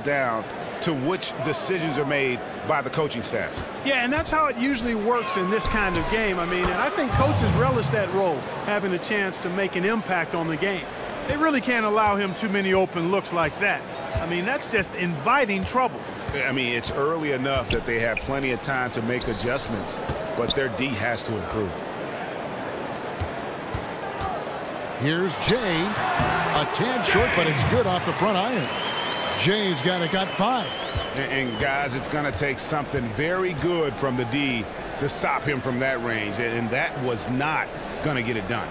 boil down to which decisions are made by the coaching staff. Yeah, and that's how it usually works in this kind of game. I mean, and I think coaches relish that role, having a chance to make an impact on the game. They really can't allow him too many open looks like that. I mean, that's just inviting trouble. I mean, it's early enough that they have plenty of time to make adjustments, but their D has to improve. Here's Jay. A tad short, but it's good off the front iron. Jay's got it, got five. And guys, it's going to take something very good from the D to stop him from that range, and that was not going to get it done.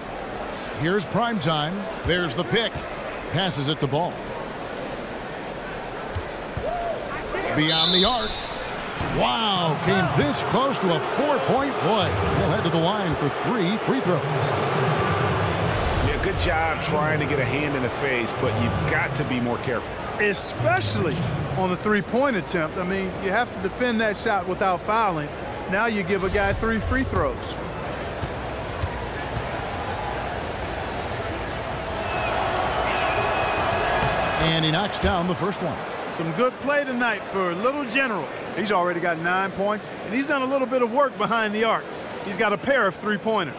Here's prime time. There's the pick. Passes at the ball. Beyond the arc. Wow, came this close to a four-point play. He'll head to the line for three free throws. Good job trying to get a hand in the face, but you've got to be more careful. Especially on the three-point attempt. I mean, you have to defend that shot without fouling. Now you give a guy three free throws. And he knocks down the first one. Some good play tonight for Little General. He's already got 9 points, and he's done a little bit of work behind the arc. He's got a pair of three-pointers.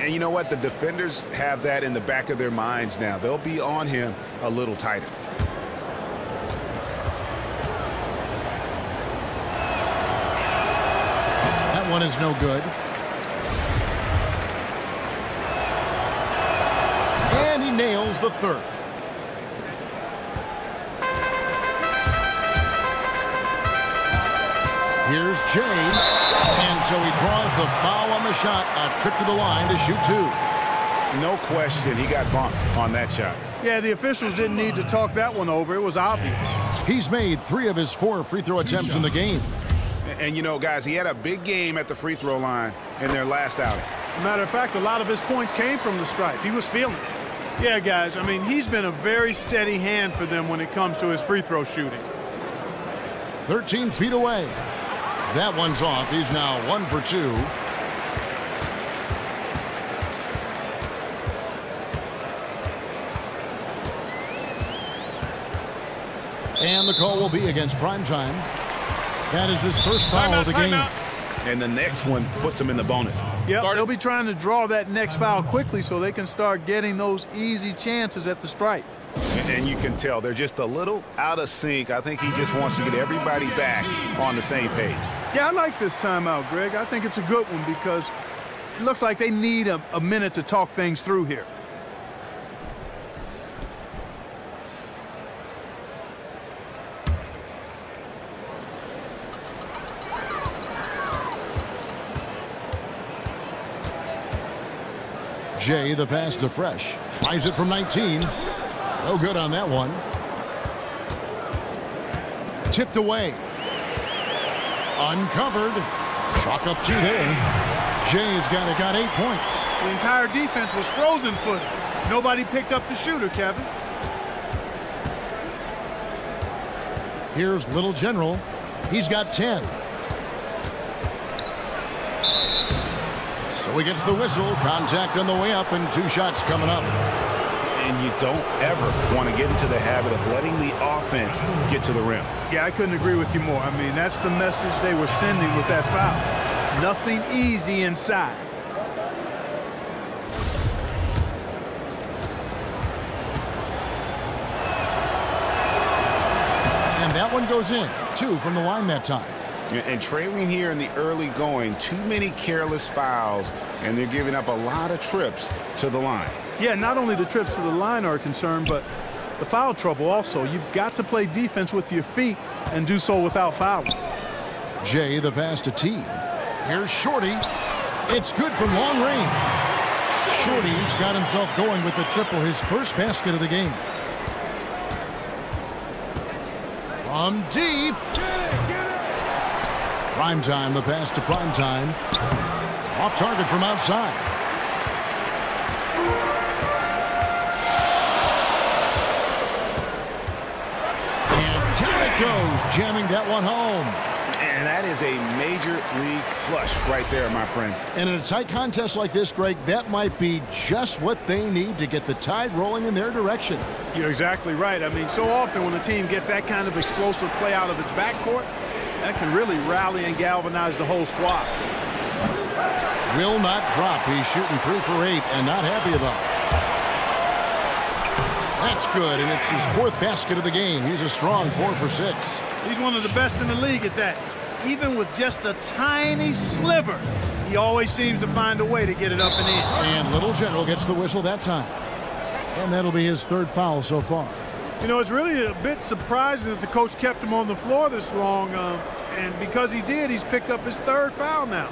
And you know what? The defenders have that in the back of their minds now. They'll be on him a little tighter. That one is no good. And he nails the third. Here's Jay. And so he draws the foul on the shot. A trip to the line to shoot two. No question, he got bumped on that shot. Yeah, the officials didn't need to talk that one over. It was obvious. He's made 3 of his 4 free throw attempts in the game. And you know, guys, he had a big game at the free throw line in their last outing. As a matter of fact, a lot of his points came from the stripe. He was feeling it. Yeah, guys, I mean, he's been a very steady hand for them when it comes to his free throw shooting. 13 feet away. That one's off. He's now 1 for 2. And the call will be against primetime. That is his first foul of the game. And the next one puts him in the bonus. Yep, they'll be trying to draw that next foul quickly so they can start getting those easy chances at the stripe. And you can tell they're just a little out of sync. I think he just wants to get everybody back on the same page. Yeah, I like this timeout, Greg. I think it's a good one because it looks like they need a minute to talk things through here. Jay, the pass to Fresh. Tries it from 19. No good on that one. Tipped away. Uncovered. Chalk up 2 there. Jay's got 8 points. The entire defense was frozen footed. Nobody picked up the shooter, Kevin. Here's Little General. He's got 10. So he gets the whistle. Contact on the way up, and 2 shots coming up. And you don't ever want to get into the habit of letting the offense get to the rim. Yeah, I couldn't agree with you more. I mean, that's the message they were sending with that foul. Nothing easy inside. And that one goes in. 2 from the line that time. And trailing here in the early going, too many careless fouls, and they're giving up a lot of trips to the line. Yeah, not only the trips to the line are a concern, but the foul trouble also. You've got to play defense with your feet and do so without fouling. Jay, the pass to T. Here's Shorty. It's good from long range. Shorty's got himself going with the triple, his first basket of the game. From deep. Primetime, the pass to Primetime. Off target from outside. And down it goes, jamming that one home. And And that is a major league flush right there, my friends. And in a tight contest like this, Greg, that might be just what they need to get the tide rolling in their direction. You're exactly right. I mean, so often when a team gets that kind of explosive play out of its backcourt, that can really rally and galvanize the whole squad. Will not drop. He's shooting 3 for 8 and not happy about it. That's good, and it's his 4th basket of the game. He's a strong 4 for 6. He's one of the best in the league at that. Even with just a tiny sliver, he always seems to find a way to get it up and in. And Little General gets the whistle that time. And that'll be his 3rd foul so far. You know, it's really a bit surprising that the coach kept him on the floor this long. And because he did, he's picked up his 3rd foul now.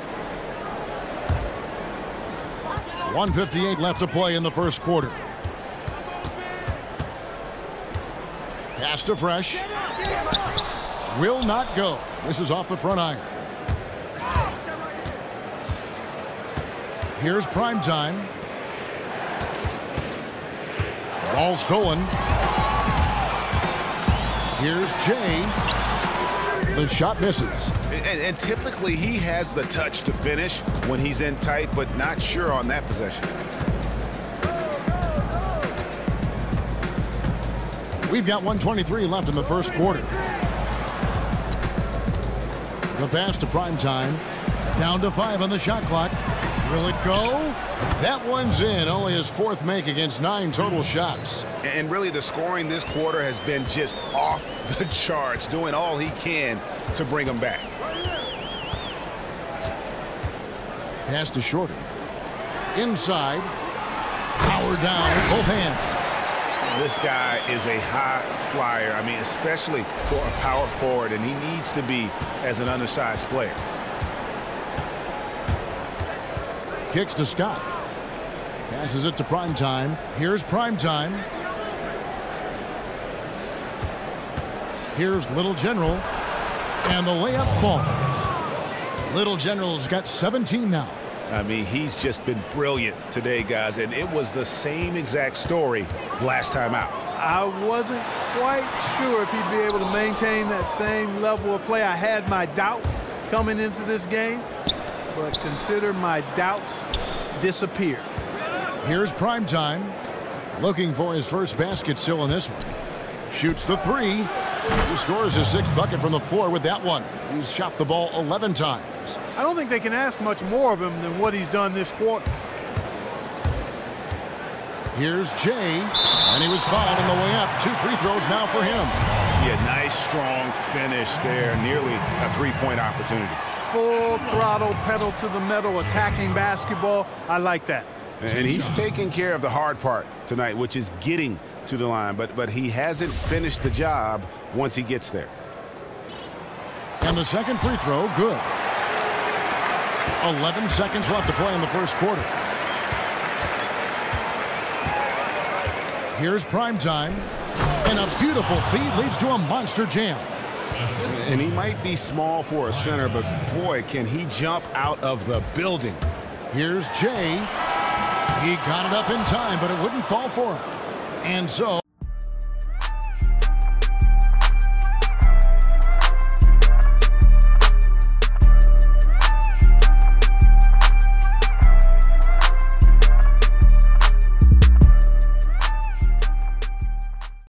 1:58 left to play in the 1st quarter. Pass to Fresh. Will not go. This is off the front iron. Here's prime time. Ball stolen. Here's Jay. The shot misses. And typically he has the touch to finish when he's in tight, but not sure on that possession. We've got 1:23 left in the 1st quarter. The pass to prime time. Down to 5 on the shot clock. Will it go? That one's in. Only his 4th make against 9 total shots. And really, the scoring this quarter has been just off the charts, doing all he can to bring them back. Pass to Shorty. Inside. Power down with both hands. This guy is a high flyer. I mean, especially for a power forward, and he needs to be as an undersized player. Kicks to Scott. Passes it to prime time. Here's prime time. Here's Little General. And the layup falls. Little General's got 17 now. I mean, he's just been brilliant today, guys. And it was the same exact story last time out. I wasn't quite sure if he'd be able to maintain that same level of play. I had my doubts coming into this game. But consider my doubts disappear. Here's prime time. Looking for his 1st basket still in this one. Shoots the 3. He scores his 6th bucket from the floor with that one. He's shot the ball 11 times. I don't think they can ask much more of him than what he's done this quarter. Here's Jay, and he was fouled on the way up. 2 free throws now for him. Yeah, nice strong finish there. Nearly a 3-point opportunity. Full throttle, pedal to the metal, attacking basketball. I like that. And he's taking care of the hard part tonight, which is getting to the line, but he hasn't finished the job once he gets there. And the 2nd free throw, good. 11 seconds left to play in the 1st quarter. Here's prime time, and a beautiful feed leads to a monster jam. And he might be small for a center, but boy, can he jump out of the building. Here's Jay. He got it up in time, but it wouldn't fall for him. And so